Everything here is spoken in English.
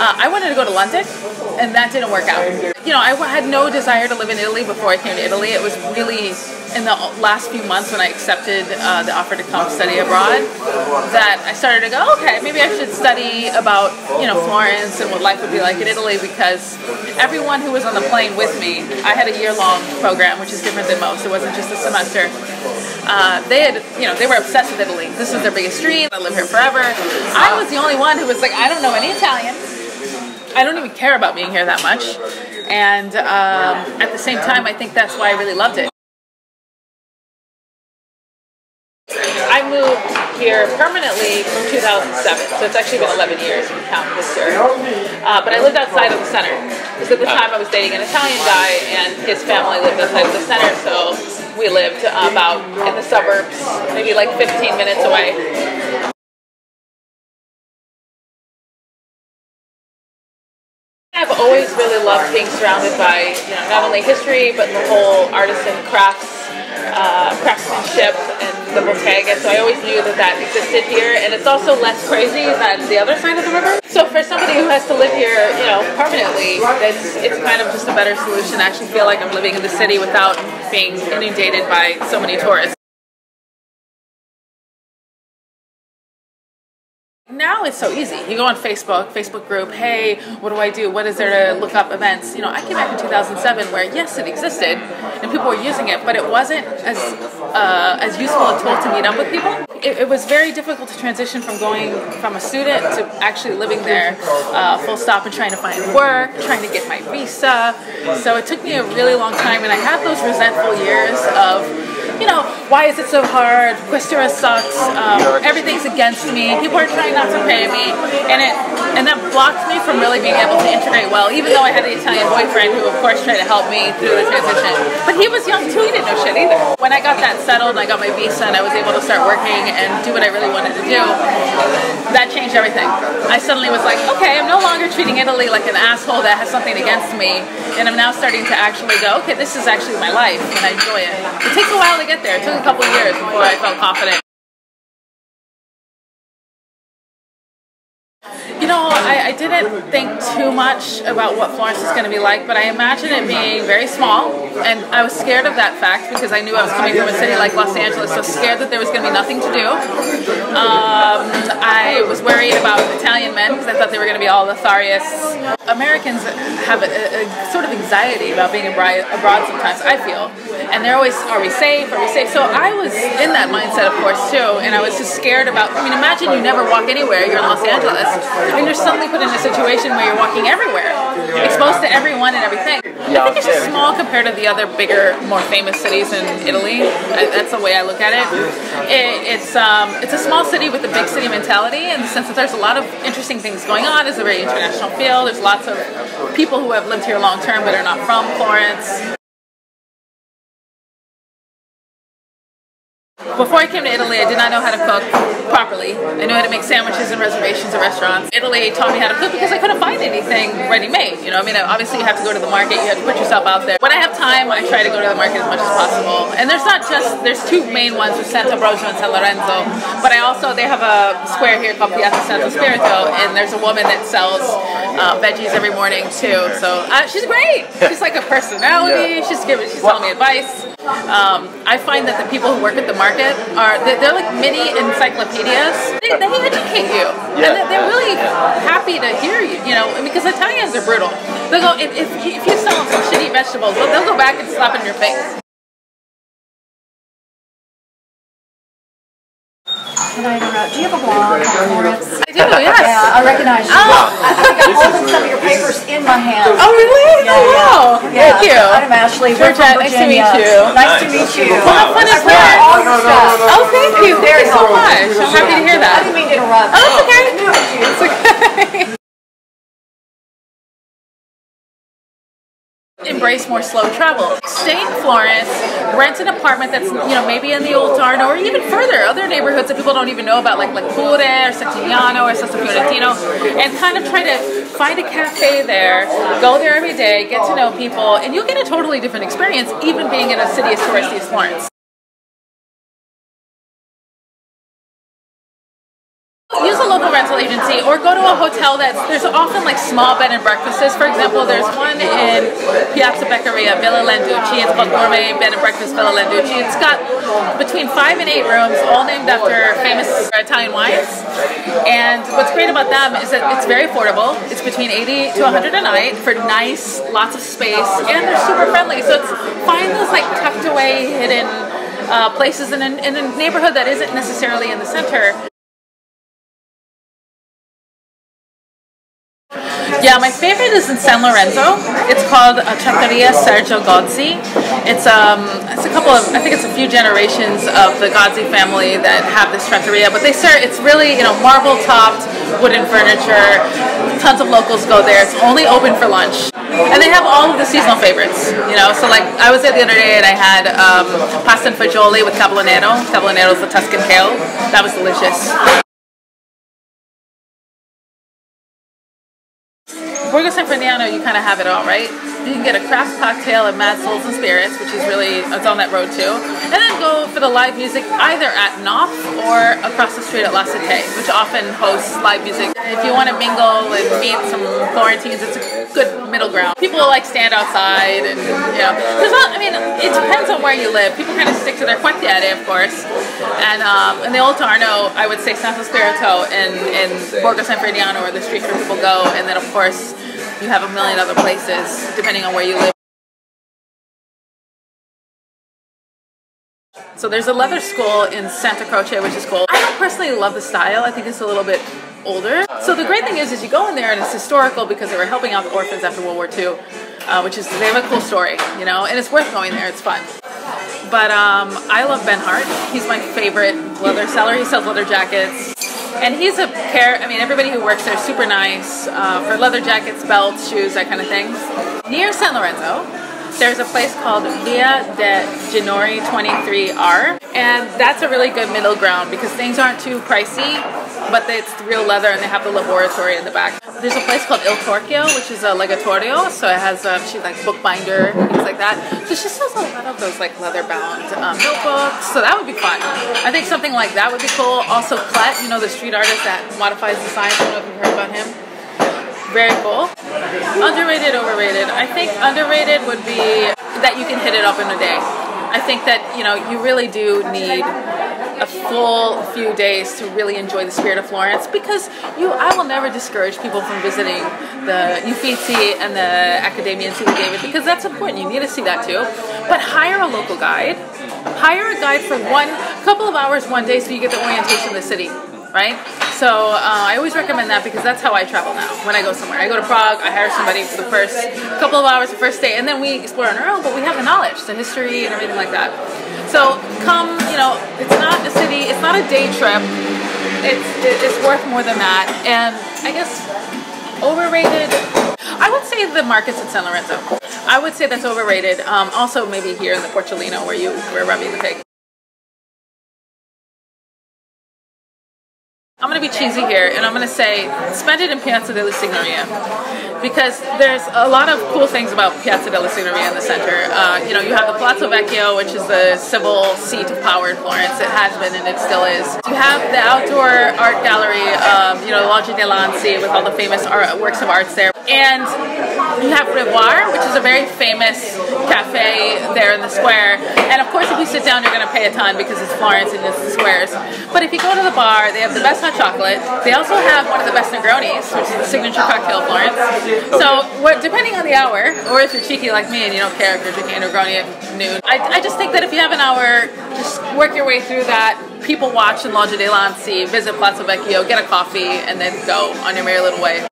I wanted to go to London, and that didn't work out. You know, I had no desire to live in Italy before I came to Italy. It was really in the last few months when I accepted the offer to come study abroad that I started to go, okay, maybe I should study about, you know, Florence and what life would be like in Italy, because everyone who was on the plane with me, I had a year-long program, which is different than most. It wasn't just a semester. They were obsessed with Italy. This was their biggest dream. I live here forever. I was the only one who was like, I don't know any Italian. I don't even care about being here that much. And at the same time, I think that's why I really loved it. I moved here permanently from 2007, so it's actually been 11 years if you count this year. But I lived outside of the center, because at the time I was dating an Italian guy, and his family lived outside of the center, so we lived about in the suburbs, maybe like 15 minutes away. I've always really loved being surrounded by, you know, not only history, but the whole artisan crafts, craftsmanship, and the Bottega, so I always knew that that existed here, and it's also less crazy than the other side of the river. So for somebody who has to live here, you know, permanently, it's kind of just a better solution. I actually feel like I'm living in the city without being inundated by so many tourists. Now it's so easy. You go on Facebook group, hey, what do I do? What is there to look up events? You know, I came back in 2007 where, yes, it existed, and people were using it, but it wasn't as useful a tool to meet up with people. It was very difficult to transition from going from a student to actually living there full stop and trying to find work, trying to get my visa. So it took me a really long time, and I had those resentful years of, you know, why is it so hard? Questura sucks. Everything's against me. People are trying not to pay me, and that blocked me from really being able to integrate well. Even though I had an Italian boyfriend who, of course, tried to help me through the transition, but he was young too. He didn't know shit either. When I got that settled, and I got my visa, and I was able to start working and do what I really wanted to do, that changed everything. I suddenly was like, okay, I'm no longer treating Italy like an asshole that has something against me, and I'm now starting to actually go, okay, this is actually my life, and I enjoy it. It takes a while to get there. It took a couple of years before I felt confident. You know, I didn't think too much about what Florence is going to be like, but I imagine it being very small, and I was scared of that fact because I knew I was coming from a city like Los Angeles, so scared that there was going to be nothing to do. I was worried about Italian men because I thought they were going to be all lotharists. Americans have a sort of anxiety about being abroad sometimes, I feel, and they're always, are we safe, are we safe? So I was in that mindset, of course, too, and I was just scared about, I mean, imagine you never walk anywhere, you're in Los Angeles, and you're suddenly put in a situation where you're walking everywhere, exposed to everyone and everything. I think it's just small compared to the other bigger, more famous cities in Italy. That's the way I look at it. It's a small city with a big city mentality, in the sense that there's a lot of interesting things going on. It's a very international feel. There's lots of people who have lived here long term but are not from Florence. Before I came to Italy, I did not know how to cook properly. I knew how to make sandwiches and reservations at restaurants. Italy taught me how to cook because I couldn't find anything ready-made. You know, I mean, obviously you have to go to the market, you have to put yourself out there. When I have time, I try to go to the market as much as possible. And there's not just, there's two main ones, with Sant'Ambrogio and San Lorenzo, but I also, they have a square here called Piazza Santo Spirito, and there's a woman that sells veggies every morning too. So she's great. She's like a personality. She's telling me advice. I find that the people who work at the market they're like mini encyclopedias. They educate you, and they're really happy to hear you. You know, because Italians are brutal. They'll go if you sell them some shitty vegetables, they'll go back and slap in your face. Can I interrupt? Do you have a blog on Florence? I do, yes. Yeah, I recognize you. Oh. I think I've opened some of your papers in my hand. Oh, really? Yeah, oh, wow. Yeah. Thank you. I'm Ashley. Georgette, nice to meet you. Nice to meet you. Well, how fun is that? Oh, thank you. Thank you so much. I'm happy to hear that. I didn't mean to interrupt. Oh, it's okay. It's okay. Embrace more slow travel. Stay in Florence, rent an apartment that's, you know, maybe in the Oltrarno or even further, other neighborhoods that people don't even know about, like Rivoire or Settignano or Sesto Fiorentino, and kind of try to find a cafe there, go there every day, get to know people, and you'll get a totally different experience, even being in a city as touristy as Florence. Use a local rental agency or go to a hotel there's often like small bed and breakfasts. For example, there's one in Piazza Beccaria, Villa Landucci. It's called Gourmet Bed and Breakfast Villa Landucci. It's got between 5 and 8 rooms, all named after famous Italian wines. And what's great about them is that it's very affordable. It's between 80 to 100 a night for nice, lots of space, and they're super friendly. So it's find those like tucked away, hidden places in a neighborhood that isn't necessarily in the center. Yeah, my favorite is in San Lorenzo. It's called Trattoria Sergio Godzi. It's a couple of, I think it's a few generations of the Godzi family that have this trattoria, but they serve, it's really, you know, marble topped, wooden furniture. Tons of locals go there. It's only open for lunch. And they have all of the seasonal favorites, you know. So like, I was there the other day and I had pasta and fagioli with cavolo nero. Cavolo nero is the Tuscan kale. That was delicious. Borgo San Frediano, you kind of have it all, right? You can get a craft cocktail at Mad Souls and Spirits, which is really, it's on that road too. And then go for the live music either at Knopf or across the street at La Ceté, which often hosts live music. If you want to mingle and meet some Florentines, it's a good middle ground. People like stand outside and, you know, there's not, I mean, it depends on where you live. People kind of stick to their quartiere, of course. And in the Oltrarno, I would say Santo Spirito and Borgo San Frediano are the streets where people go. And then, of course, you have a million other places, depending on where you live. So there's a leather school in Santa Croce, which is cool. I don't personally love the style. I think it's a little bit older. So the great thing is you go in there and it's historical because they were helping out the orphans after World War II, which is, they have a cool story, you know, and it's worth going there, it's fun. But I love Ben Hart. He's my favorite leather seller. He sells leather jackets. And he's a pair, I mean, everybody who works there is super nice for leather jackets, belts, shoes, that kind of thing. Near San Lorenzo, there's a place called Via dei Genori 23R. And that's a really good middle ground because things aren't too pricey, but it's real leather and they have the laboratory in the back. There's a place called Il Torquio, which is a legatorio. So it has, she's like bookbinder, things like that. So she sells a lot of those like leather bound notebooks. So that would be fun. I think something like that would be cool. Also Clet, you know, the street artist that modifies the signs. I don't know if you've heard about him. Very cool. Underrated, overrated. I think underrated would be that you can hit it up in a day. I think that, you know, you really do need a full few days to really enjoy the spirit of Florence, because I will never discourage people from visiting the Uffizi and the Academia and City David, because that's important. You need to see that too. But hire a local guide. Hire a guide for a couple of hours one day so you get the orientation of the city, right? So I always recommend that because that's how I travel now when I go somewhere. I go to Prague, I hire somebody for the first couple of hours, the first day, and then we explore on our own, but we have the knowledge, the history and everything like that. So come, you know, it's not a city, it's not a day trip, it's worth more than that. And I guess overrated, I would say the markets at San Lorenzo. I would say that's overrated. Also maybe here in the Porcellino where you were rubbing the pig. I'm going to be cheesy here, and I'm going to say spend it in Piazza della Signoria, because there's a lot of cool things about Piazza della Signoria in the center. You know, you have the Palazzo Vecchio, which is the civil seat of power in Florence. It has been and it still is. You have the outdoor art gallery, you know, Loggia dei Lanzi, with all the famous works of arts there. And you have Rivoire, which is a very famous cafe there in the square. And of course, if you sit down, you're going to pay a ton because it's Florence and it's the squares. But if you go to the bar, they have the best hot chocolate. They also have one of the best Negronis, which is the signature cocktail of Florence. So depending on the hour, or if you're cheeky like me and you don't care if you're drinking a Negroni at noon, I just think that if you have an hour, just work your way through that. People watch in Loggia dei Lanzi, visit Palazzo Vecchio, get a coffee, and then go on your merry little way.